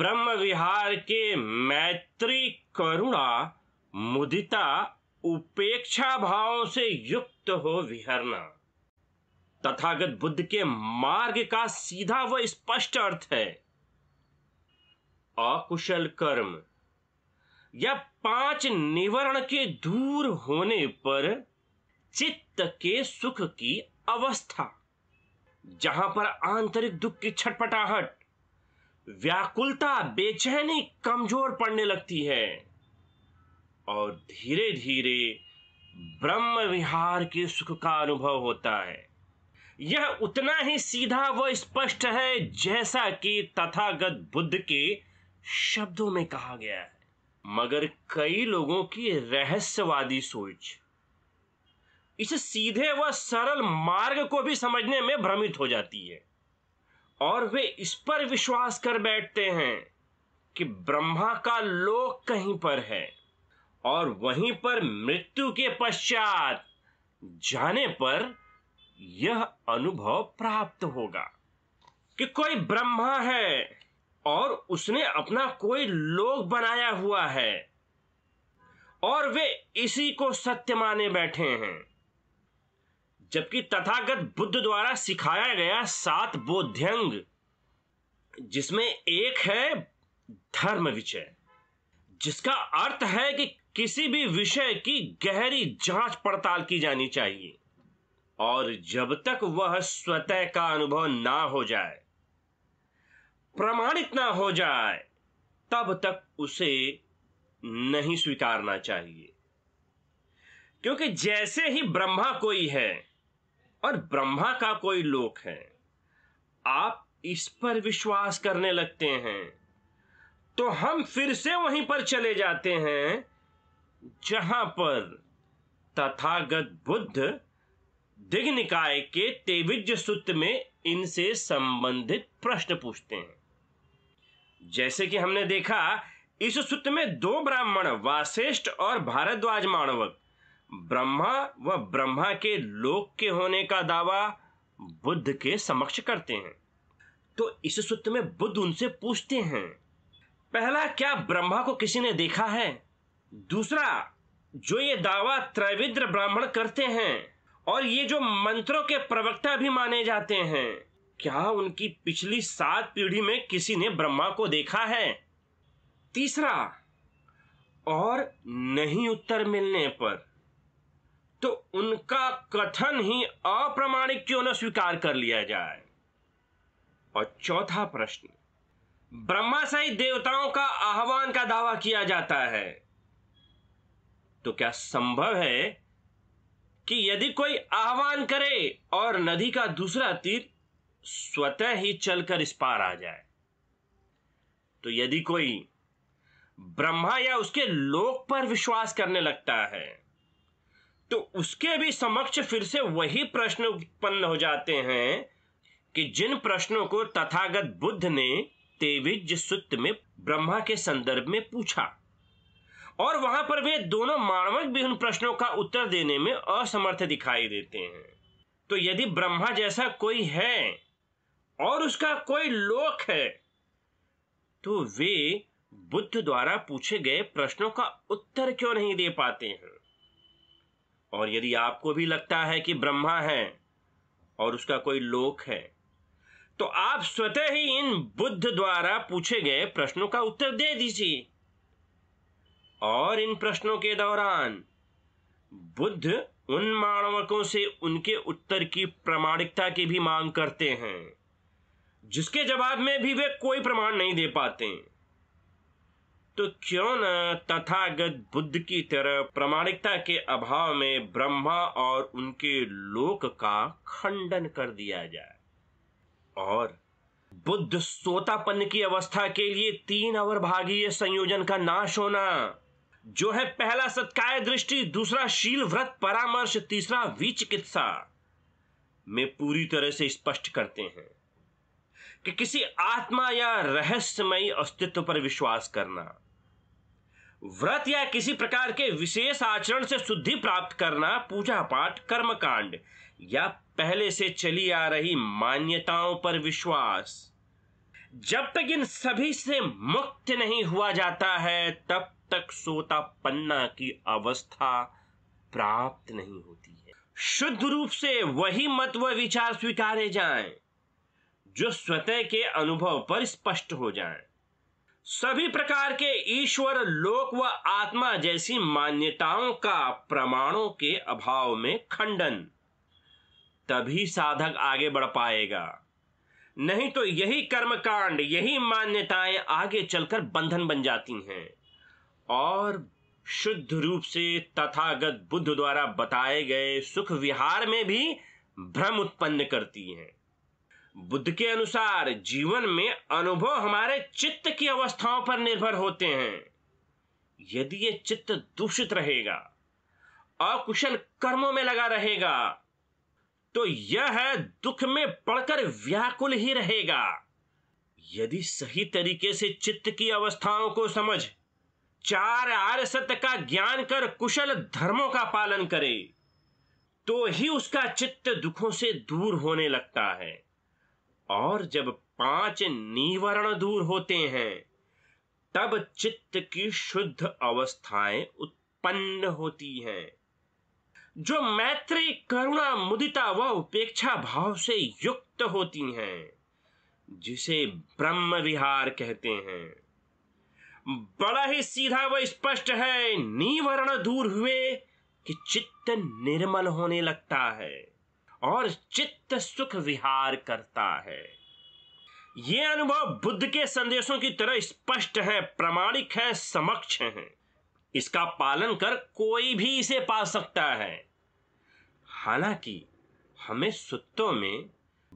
ब्रह्मविहार के मैत्री, करुणा, मुदिता, उपेक्षा भावों से युक्त हो विहरना। तथागत बुद्ध के मार्ग का सीधा व स्पष्ट अर्थ है अकुशल कर्म या 5 निवरण के दूर होने पर चित्त के सुख की अवस्था, जहां पर आंतरिक दुख की छटपटाहट, व्याकुलता, बेचैनी कमजोर पड़ने लगती है और धीरे धीरे ब्रह्म विहार के सुख का अनुभव होता है। यह उतना ही सीधा व स्पष्ट है जैसा कि तथागत बुद्ध के शब्दों में कहा गया है। मगर कई लोगों की रहस्यवादी सोच इस सीधे व सरल मार्ग को भी समझने में भ्रमित हो जाती है और वे इस पर विश्वास कर बैठते हैं कि ब्रह्मा का लोक कहीं पर है और वहीं पर मृत्यु के पश्चात जाने पर यह अनुभव प्राप्त होगा कि कोई ब्रह्मा है और उसने अपना कोई लोक बनाया हुआ है और वे इसी को सत्य माने बैठे हैं। जबकि तथागत बुद्ध द्वारा सिखाया गया 7 बोध्यंग, जिसमें एक है धर्म विषय, जिसका अर्थ है कि किसी भी विषय की गहरी जांच पड़ताल की जानी चाहिए और जब तक वह स्वतः का अनुभव ना हो जाए, प्रमाणित ना हो जाए, तब तक उसे नहीं स्वीकारना चाहिए। क्योंकि जैसे ही ब्रह्मा कोई है और ब्रह्मा का कोई लोक है, आप इस पर विश्वास करने लगते हैं तो हम फिर से वहीं पर चले जाते हैं जहां पर तथागत बुद्ध दिग्ग निकाय के 23 सूत्र में इनसे संबंधित प्रश्न पूछते हैं। जैसे कि हमने देखा, इस सूत्र में 2 ब्राह्मण, वासिष्ठ और भारद्वाज माणवक, ब्रह्मा व ब्रह्मा के लोक के होने का दावा बुद्ध के समक्ष करते हैं। तो इस सूत्र में बुद्ध उनसे पूछते हैं, पहला, क्या ब्रह्मा को किसी ने देखा है? दूसरा, जो ये दावा त्रैविद्र ब्राह्मण करते हैं और ये जो मंत्रों के प्रवक्ता भी माने जाते हैं, क्या उनकी पिछली 7 पीढ़ी में किसी ने ब्रह्मा को देखा है? तीसरा, और नहीं उत्तर मिलने पर तो उनका कथन ही अप्रमाणिक क्यों न स्वीकार कर लिया जाए? और चौथा प्रश्न, ब्रह्मा से ही देवताओं का आह्वान का दावा किया जाता है, तो क्या संभव है कि यदि कोई आह्वान करे और नदी का दूसरा तीर स्वतः ही चलकर इस पार आ जाए? तो यदि कोई ब्रह्मा या उसके लोक पर विश्वास करने लगता है तो उसके भी समक्ष फिर से वही प्रश्न उत्पन्न हो जाते हैं कि जिन प्रश्नों को तथागत बुद्ध ने 23 सूत्र में ब्रह्मा के संदर्भ में पूछा, और वहां पर वे दोनों मानवक भी उन प्रश्नों का उत्तर देने में असमर्थ दिखाई देते हैं। तो यदि ब्रह्मा जैसा कोई है और उसका कोई लोक है तो वे बुद्ध द्वारा पूछे गए प्रश्नों का उत्तर क्यों नहीं दे पाते हैं? और यदि आपको भी लगता है कि ब्रह्मा है और उसका कोई लोक है तो आप स्वतः ही इन बुद्ध द्वारा पूछे गए प्रश्नों का उत्तर दे दीजिए। और इन प्रश्नों के दौरान बुद्ध उन मानवकों से उनके उत्तर की प्रामाणिकता की भी मांग करते हैं, जिसके जवाब में भी वे कोई प्रमाण नहीं दे पाते। तो क्यों न तथागत बुद्ध की तरह प्रामाणिकता के अभाव में ब्रह्मा और उनके लोक का खंडन कर दिया जाए? और बुद्ध सोतापन्न की अवस्था के लिए 3 अवरभागीय संयोजन का नाश होना, जो है पहला सत्काय दृष्टि, दूसरा शील व्रत परामर्श, तीसरा विचिकित्सा, में पूरी तरह से स्पष्ट करते हैं कि किसी आत्मा या रहस्यमयी अस्तित्व पर विश्वास करना, व्रत या किसी प्रकार के विशेष आचरण से शुद्धि प्राप्त करना, पूजा पाठ, कर्मकांड या पहले से चली आ रही मान्यताओं पर विश्वास, जब तक इन सभी से मुक्त नहीं हुआ जाता है तब तक सोतापन्ना की अवस्था प्राप्त नहीं होती है। शुद्ध रूप से वही मत व विचार स्वीकारे जाएं जो स्वतः के अनुभव पर स्पष्ट हो जाएं। सभी प्रकार के ईश्वर, लोक व आत्मा जैसी मान्यताओं का प्रमाणों के अभाव में खंडन, तभी साधक आगे बढ़ पाएगा, नहीं तो यही कर्मकांड, यही मान्यताएं आगे चलकर बंधन बन जाती हैं और शुद्ध रूप से तथागत बुद्ध द्वारा बताए गए सुख विहार में भी भ्रम उत्पन्न करती हैं। बुद्ध के अनुसार जीवन में अनुभव हमारे चित्त की अवस्थाओं पर निर्भर होते हैं। यदि ये चित्त दूषित रहेगा, अकुशल कर्मों में लगा रहेगा, तो यह दुख में पड़कर व्याकुल ही रहेगा। यदि सही तरीके से चित्त की अवस्थाओं को समझ, चार आर्य सत्य का ज्ञान कर कुशल धर्मों का पालन करे, तो ही उसका चित्त दुखों से दूर होने लगता है। और जब 5 निवरण दूर होते हैं तब चित्त की शुद्ध अवस्थाएं उत्पन्न होती हैं, जो मैत्री, करुणा, मुदिता व उपेक्षा भाव से युक्त होती हैं, जिसे ब्रह्मविहार कहते हैं। बड़ा ही सीधा व स्पष्ट है, निवरण दूर हुए कि चित्त निर्मल होने लगता है और चित्त सुख विहार करता है। ये अनुभव बुद्ध के संदेशों की तरह स्पष्ट है, प्रामाणिक है, समक्ष है। इसका पालन कर कोई भी इसे पा सकता है। हालांकि हमें सूत्रों में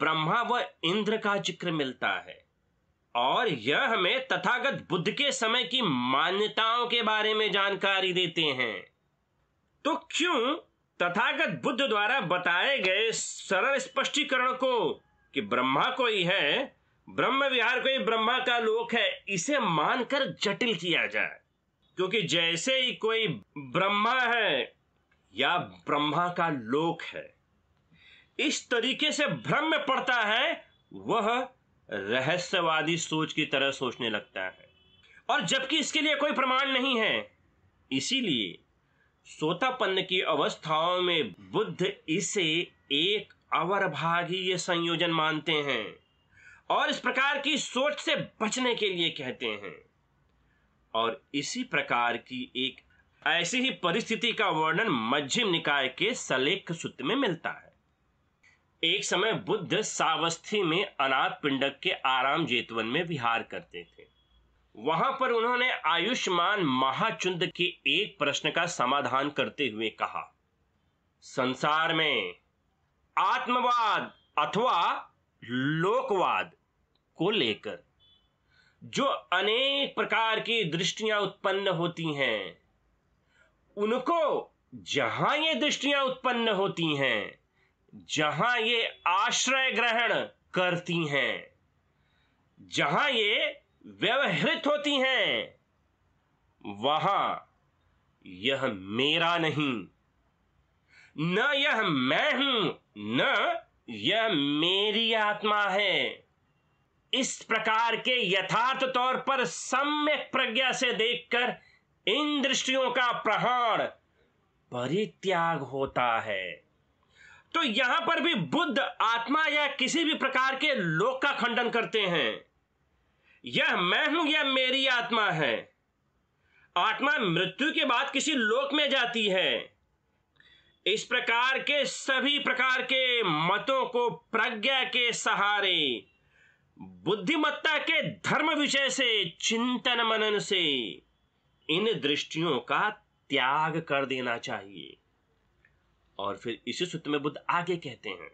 ब्रह्मा व इंद्र का जिक्र मिलता है और यह हमें तथागत बुद्ध के समय की मान्यताओं के बारे में जानकारी देते हैं। तो क्यों तथागत बुद्ध द्वारा बताए गए सरल स्पष्टीकरण को कि ब्रह्मा को ही है, ब्रह्मविहार को ही ब्रह्मा का लोक है, इसे मानकर जटिल किया जाए? क्योंकि जैसे ही कोई ब्रह्मा है या ब्रह्मा का लोक है, इस तरीके से भ्रम में पड़ता है, वह रहस्यवादी सोच की तरह सोचने लगता है, और जबकि इसके लिए कोई प्रमाण नहीं है। इसीलिए सोतापन्न की अवस्थाओं में बुद्ध इसे एक अवरभागीय संयोजन मानते हैं और इस प्रकार की सोच से बचने के लिए कहते हैं। और इसी प्रकार की एक ऐसी ही परिस्थिति का वर्णन मध्यम निकाय के सलेख सूत्र में मिलता है। एक समय बुद्ध सावस्थी में अनाथ पिंडक के आराम जेतवन में विहार करते थे। वहां पर उन्होंने आयुष्मान महाचुंद के एक प्रश्न का समाधान करते हुए कहा, संसार में आत्मवाद अथवा लोकवाद को लेकर जो अनेक प्रकार की दृष्टियां उत्पन्न होती हैं, उनको जहां ये दृष्टियां उत्पन्न होती हैं, जहां ये आश्रय ग्रहण करती हैं, जहां ये व्यवहृत होती हैं, वहां यह मेरा नहीं, न यह मैं हूं, न यह मेरी आत्मा है। इस प्रकार के यथार्थ तौर पर सम्यक प्रज्ञा से देखकर इन दृष्टियों का प्रहार परित्याग होता है। तो यहां पर भी बुद्ध आत्मा या किसी भी प्रकार के लोक का खंडन करते हैं। यह मैं हूं या मेरी आत्मा है। आत्मा मृत्यु के बाद किसी लोक में जाती है। इस प्रकार के सभी प्रकार के मतों को प्रज्ञा के सहारे, बुद्धिमत्ता के धर्म विषय से, चिंतन मनन से इन दृष्टियों का त्याग कर देना चाहिए। और फिर इसी सूत्र में बुद्ध आगे कहते हैं,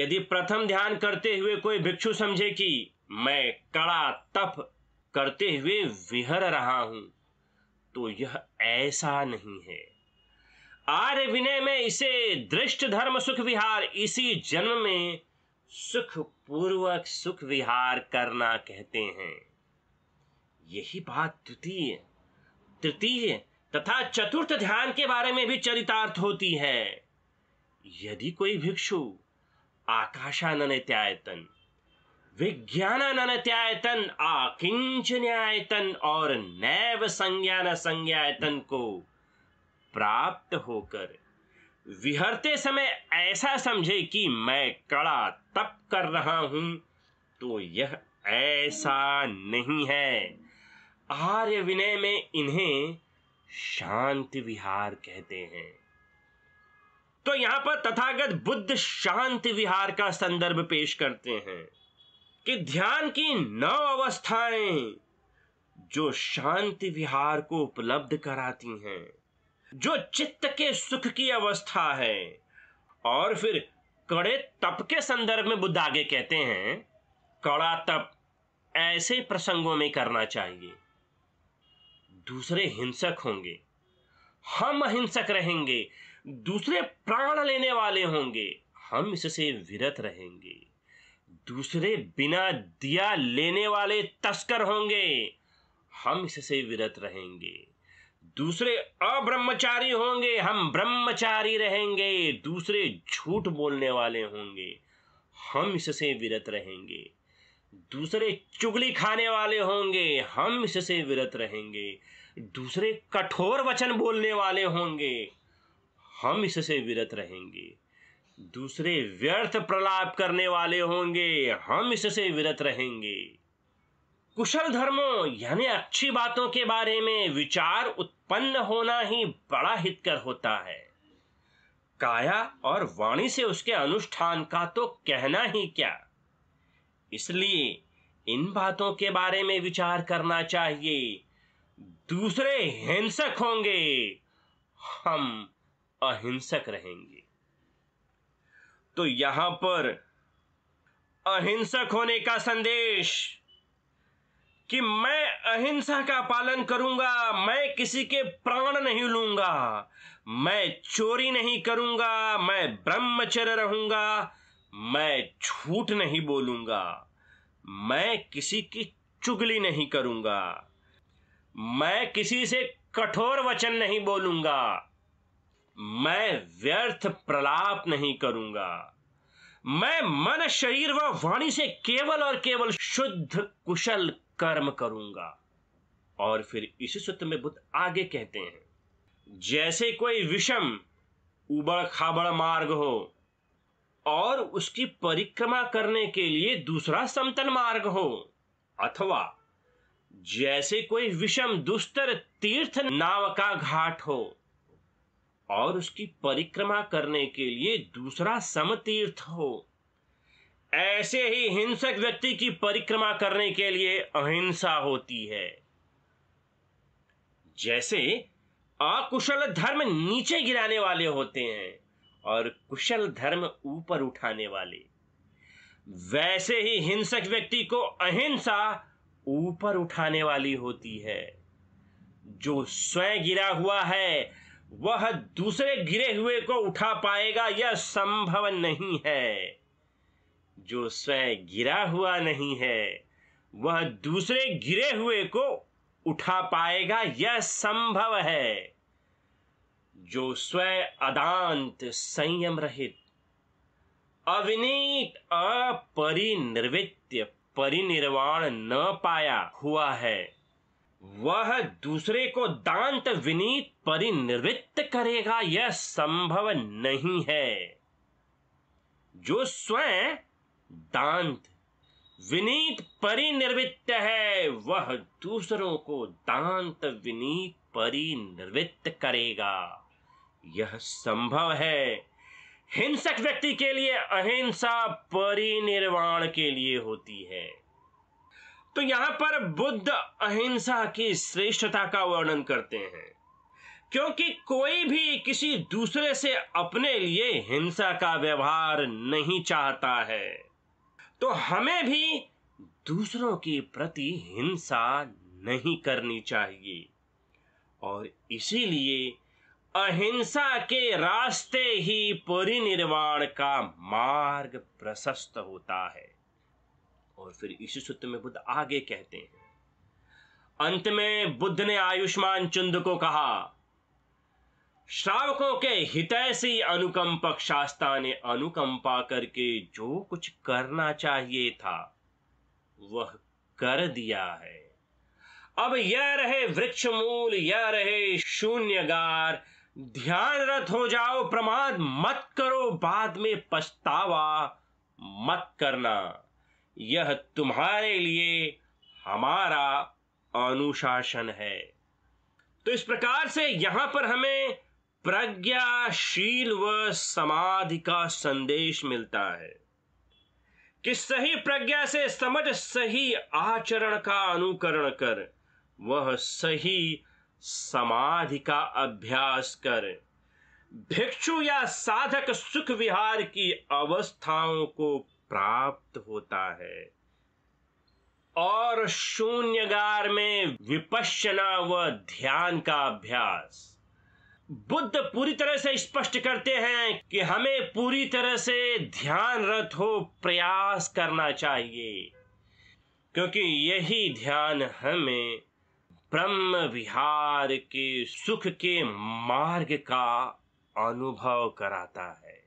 यदि प्रथम ध्यान करते हुए कोई भिक्षु समझे कि मैं कड़ा तप करते हुए विहर रहा हूं, तो यह ऐसा नहीं है। आर्य विनय में इसे दृष्ट धर्म सुख विहार, इसी जन्म में सुख पूर्वक सुख विहार करना कहते हैं। यही बात तृतीय तथा चतुर्थ ध्यान के बारे में भी चरितार्थ होती है। यदि कोई भिक्षु आकाशानन त्यायतन विज्ञानानत्यायतन आकिंचन्यायतन और नैव संज्ञान संज्ञायतन को प्राप्त होकर विहरते समय ऐसा समझे कि मैं कड़ा तप कर रहा हूं, तो यह ऐसा नहीं है। आर्य विनय में इन्हें शांत विहार कहते हैं। तो यहां पर तथागत बुद्ध शांत विहार का संदर्भ पेश करते हैं कि ध्यान की 9 अवस्थाएं जो शांति विहार को उपलब्ध कराती हैं, जो चित्त के सुख की अवस्था है। और फिर कड़े तप के संदर्भ में बुद्ध आगे कहते हैं कड़ा तप ऐसे प्रसंगों में करना चाहिए। दूसरे हिंसक होंगे, हम अहिंसक रहेंगे, दूसरे प्राण लेने वाले होंगे, हम इससे विरत रहेंगे। दूसरे बिना दिया लेने वाले तस्कर होंगे, हम इससे विरत रहेंगे। दूसरे अब्रह्मचारी होंगे, हम ब्रह्मचारी रहेंगे। दूसरे झूठ बोलने वाले होंगे, हम इससे विरत रहेंगे। दूसरे चुगली खाने वाले होंगे, हम इससे विरत रहेंगे। दूसरे कठोर वचन बोलने वाले होंगे, हम इससे विरत रहेंगे। दूसरे व्यर्थ प्रलाप करने वाले होंगे, हम इससे विरत रहेंगे। कुशल धर्मों यानी अच्छी बातों के बारे में विचार उत्पन्न होना ही बड़ा हितकर होता है। काया और वाणी से उसके अनुष्ठान का तो कहना ही क्या, इसलिए इन बातों के बारे में विचार करना चाहिए। दूसरे हिंसक होंगे, हम अहिंसक रहेंगे। तो यहां पर अहिंसक होने का संदेश कि मैं अहिंसा का पालन करूंगा, मैं किसी के प्राण नहीं लूंगा, मैं चोरी नहीं करूंगा, मैं ब्रह्मचर्य रहूंगा, मैं झूठ नहीं बोलूंगा, मैं किसी की चुगली नहीं करूंगा, मैं किसी से कठोर वचन नहीं बोलूंगा, मैं व्यर्थ प्रलाप नहीं करूंगा, मैं मन शरीर व वाणी से केवल और केवल शुद्ध कुशल कर्म करूंगा। और फिर इसी सूत्र में बुद्ध आगे कहते हैं जैसे कोई विषम उबड़ खाबड़ मार्ग हो और उसकी परिक्रमा करने के लिए दूसरा समतल मार्ग हो, अथवा जैसे कोई विषम दुस्तर तीर्थ नाव का घाट हो और उसकी परिक्रमा करने के लिए दूसरा समतीर्थ हो, ऐसे ही हिंसक व्यक्ति की परिक्रमा करने के लिए अहिंसा होती है। जैसे अकुशल धर्म नीचे गिराने वाले होते हैं और कुशल धर्म ऊपर उठाने वाले, वैसे ही हिंसक व्यक्ति को अहिंसा ऊपर उठाने वाली होती है। जो स्वयं गिरा हुआ है वह दूसरे गिरे हुए को उठा पाएगा, यह संभव नहीं है। जो स्वयं गिरा हुआ नहीं है वह दूसरे गिरे हुए को उठा पाएगा, यह संभव है। जो स्वयं अदांत संयम रहित अविनीत अपरिनिर्वित्य परिनिर्वाण न पाया हुआ है, वह दूसरे को दांत विनीत परिनिर्वृत्त करेगा, यह संभव नहीं है। जो स्वयं दांत विनीत परिनिर्वृत्त है वह दूसरों को दांत विनीत परिनिर्वृत्त करेगा, यह संभव है। हिंसक व्यक्ति के लिए अहिंसा परिनिर्वाण के लिए होती है। तो यहां पर बुद्ध अहिंसा की श्रेष्ठता का वर्णन करते हैं क्योंकि कोई भी किसी दूसरे से अपने लिए हिंसा का व्यवहार नहीं चाहता है, तो हमें भी दूसरों के प्रति हिंसा नहीं करनी चाहिए। और इसीलिए अहिंसा के रास्ते ही परिनिर्वाण का मार्ग प्रशस्त होता है। और फिर इसी सूत्र में बुद्ध आगे कहते हैं अंत में बुद्ध ने आयुष्मान चुंद को कहा श्रावकों के हितैषी अनुकंपक शास्ता ने अनुकंपा करके जो कुछ करना चाहिए था वह कर दिया है। अब यह रहे वृक्ष मूल, यह रहे शून्यगार। ध्यानरत हो जाओ, प्रमाद मत करो, बाद में पछतावा मत करना। यह तुम्हारे लिए हमारा अनुशासन है। तो इस प्रकार से यहां पर हमें प्रज्ञाशील व समाधि का संदेश मिलता है कि सही प्रज्ञा से समझ, सही आचरण का अनुकरण कर, वह सही समाधि का अभ्यास कर। भिक्षु या साधक सुख विहार की अवस्थाओं को प्राप्त होता है और शून्यगार में विपश्यना व ध्यान का अभ्यास। बुद्ध पूरी तरह से स्पष्ट करते हैं कि हमें पूरी तरह से ध्यानरत हो प्रयास करना चाहिए, क्योंकि यही ध्यान हमें ब्रह्मविहार के सुख के मार्ग का अनुभव कराता है।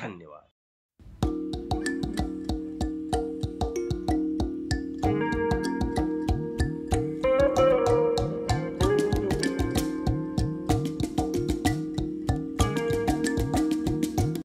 धन्यवाद।